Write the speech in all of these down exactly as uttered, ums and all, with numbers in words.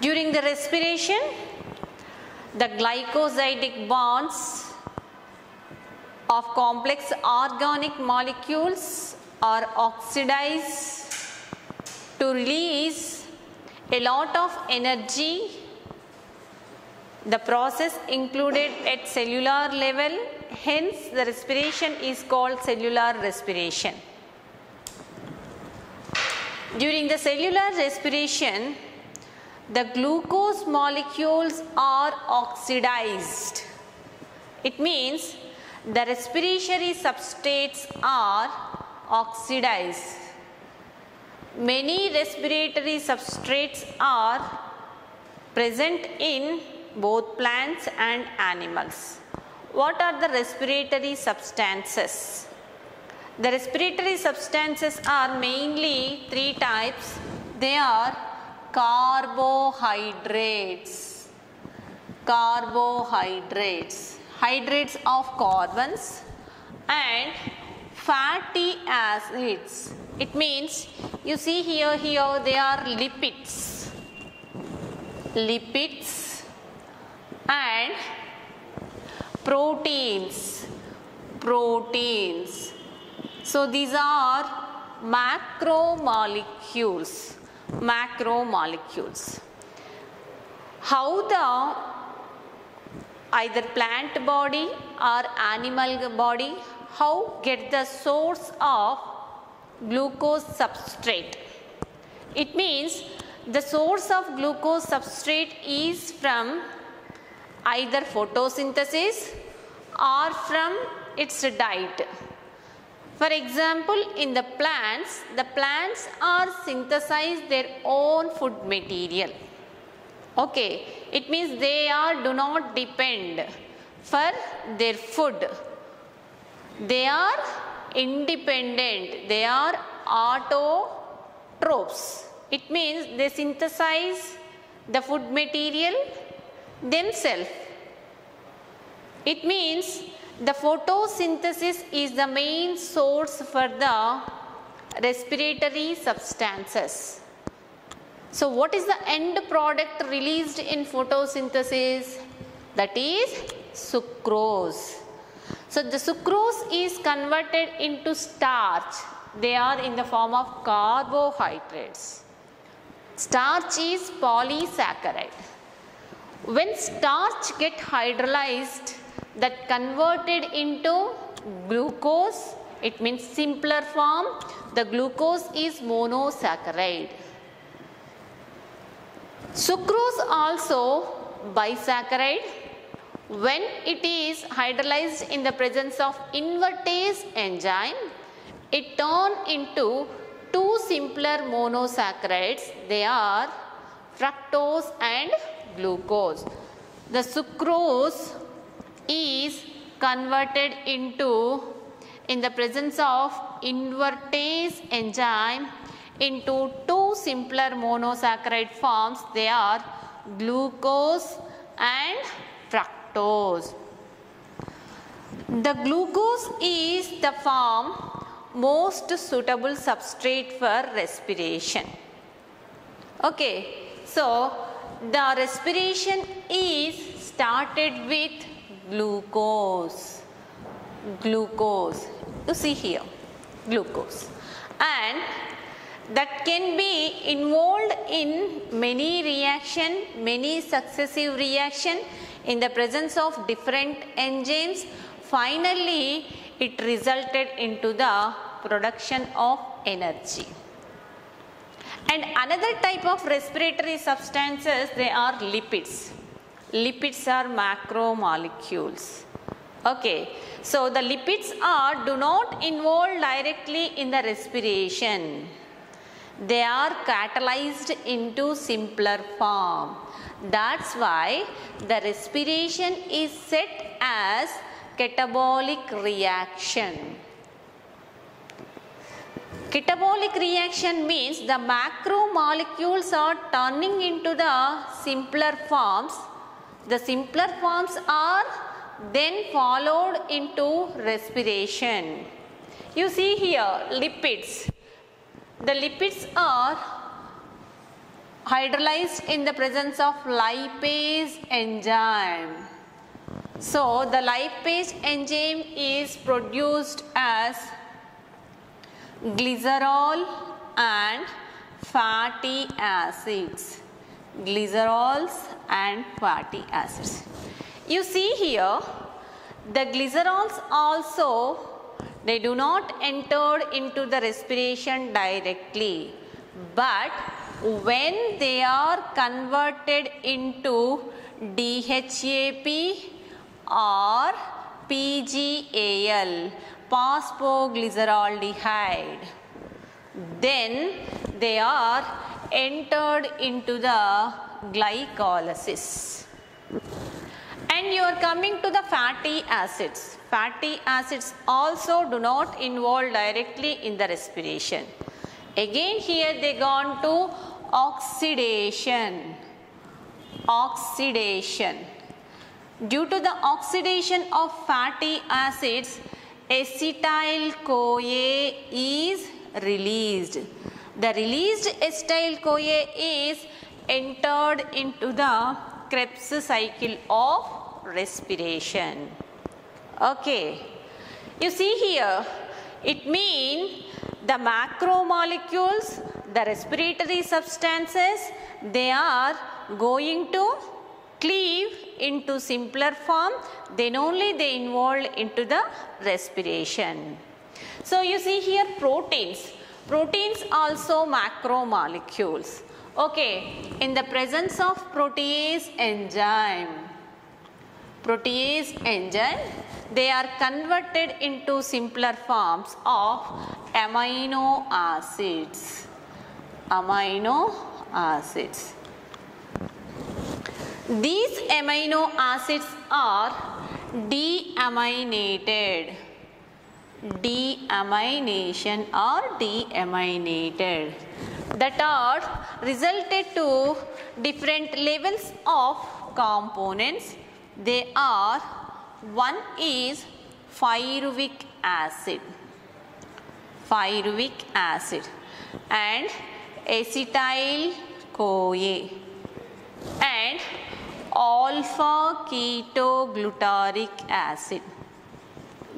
During the respiration, the glycosidic bonds of complex organic molecules are oxidized to release a lot of energy. The process included at cellular level, hence the respiration is called cellular respiration. During the cellular respiration, the glucose molecules are oxidized. It means the respiratory substrates are oxidized. Many respiratory substrates are present in both plants and animals. What are the respiratory substances? The respiratory substances are mainly three types. They are carbohydrates, carbohydrates, hydrates of carbons, and fatty acids. It means you see here, here they are lipids, lipids and proteins, proteins. So these are macromolecules, macromolecules. How the either plant body or animal body, how get the source of glucose substrate? It means the source of glucose substrate is from either photosynthesis or from its diet. For example, in the plants, the plants are synthesize their own food material. Okay, it means they are do not depend for their food. They are independent. They are autotrophs. It means they synthesize the food material themselves. It means the photosynthesis is the main source for the respiratory substances. So what is the end product released in photosynthesis? That is sucrose. So the sucrose is converted into starch. They are in the form of carbohydrates. Starch is polysaccharide. When starch get hydrolyzed, that converted into glucose, it means simpler form, the glucose is monosaccharide. Sucrose also bisaccharide. When it is hydrolyzed in the presence of invertase enzyme, it turn into two simpler monosaccharides. They are fructose and glucose. The sucrose is converted into, in the presence of invertase enzyme, into two simpler monosaccharide forms. They are glucose and fructose. The glucose is the form most suitable substrate for respiration. Okay, so the respiration is started with glucose, glucose, you see here, glucose, and that can be involved in many reaction, many successive reaction in the presence of different enzymes. Finally, it resulted into the production of energy. And another type of respiratory substances, they are lipids. Lipids are macromolecules. Okay, so the lipids are do not involve directly in the respiration. They are catalyzed into simpler form. That's why the respiration is set as catabolic reaction. Catabolic reaction means the macromolecules are turning into the simpler forms. The simpler forms are then followed into respiration. You see here lipids. The lipids are hydrolyzed in the presence of lipase enzyme. So the lipase enzyme is produced as glycerol and fatty acids. Glycerols and fatty acids. You see here, the glycerols also, they do not enter into the respiration directly, but when they are converted into D H A P or P G A L, phosphoglyceraldehyde, then they are entered into the glycolysis. And you are coming to the fatty acids. Fatty acids also do not involve directly in the respiration. Again here they gone to oxidation. Oxidation. Due to the oxidation of fatty acids, acetyl-CoA is released. The released acetyl-CoA is entered into the Krebs cycle of respiration. Okay. You see here, it means the macromolecules, the respiratory substances, they are going to cleave into simpler form, then only they involve into the respiration. So you see here proteins. Proteins also macromolecules. Okay, in the presence of protease enzyme, protease enzyme, they are converted into simpler forms of amino acids. Amino acids. These amino acids are deaminated. Deamination or deaminated, that are resulted to different levels of components. They are, one is pyruvic acid, pyruvic acid and acetyl-CoA and alpha-ketoglutaric acid.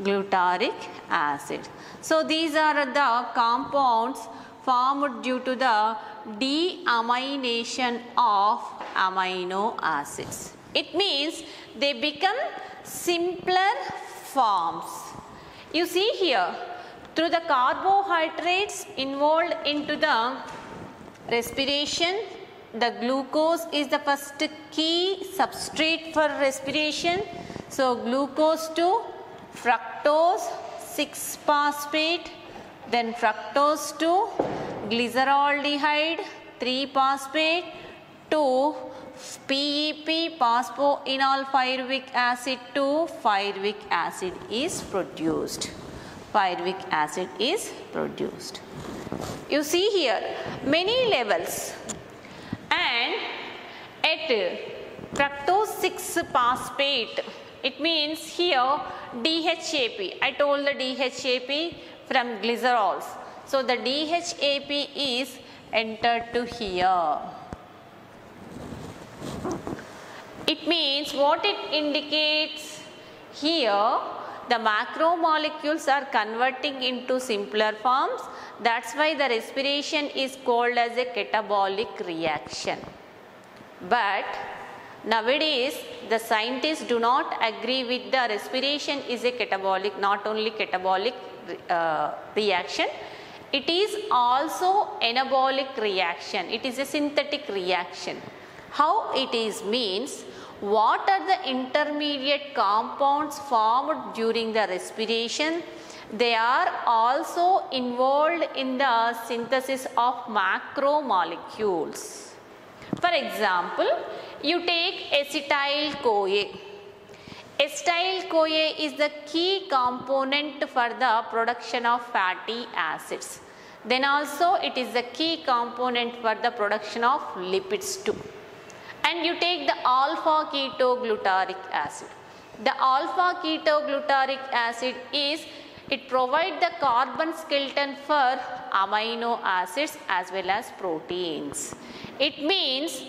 Glutaric acid. So these are the compounds formed due to the deamination of amino acids. It means they become simpler forms. You see here, through the carbohydrates involved into the respiration, the glucose is the first key substrate for respiration. So glucose to fructose, six phosphate, then fructose to glyceraldehyde, three phosphate, to P E P, phosphoenolpyruvic acid, to pyruvic acid is produced. Pyruvic acid is produced. You see here many levels, and at fructose six phosphate, it means here D H A P. I told the D H A P from glycerols. So the D H A P is entered to here. It means what it indicates here, the macromolecules are converting into simpler forms. That's why the respiration is called as a catabolic reaction. But nowadays, the scientists do not agree with the respiration is a catabolic, not only catabolic uh, reaction, it is also anabolic reaction. It is a synthetic reaction. How it is means, what are the intermediate compounds formed during the respiration? They are also involved in the synthesis of macromolecules. For example, you take acetyl-CoA. Acetyl-CoA is the key component for the production of fatty acids. Then also it is the key component for the production of lipids too. And you take the alpha-ketoglutaric acid. The alpha-ketoglutaric acid is It provides the carbon skeleton for amino acids as well as proteins. It means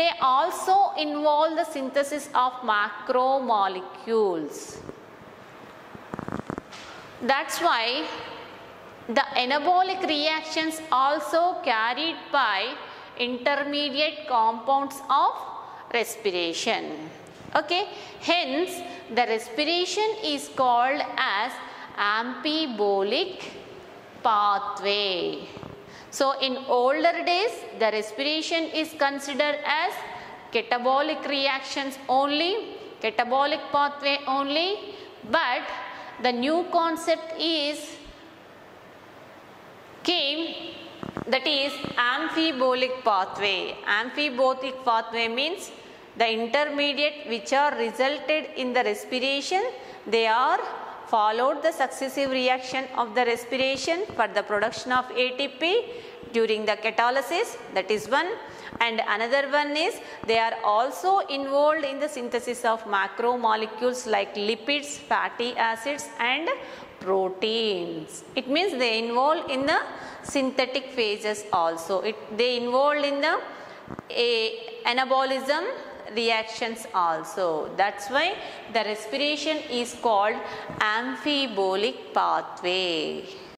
they also involve the synthesis of macromolecules. That's why the anabolic reactions also carried by intermediate compounds of respiration. Okay, hence the respiration is called as amphibolic pathway. So in older days the respiration is considered as catabolic reactions only, catabolic pathway only, but the new concept is came that is amphibolic pathway. Amphibolic pathway means the intermediate which are resulted in the respiration, they are followed the successive reaction of the respiration for the production of A T P during the catalysis, that is one, and another one is they are also involved in the synthesis of macromolecules like lipids, fatty acids and proteins. It means they involved in the synthetic phases also. It, they involved in the a, anabolism reactions also. That's why the respiration is called amphibolic pathway.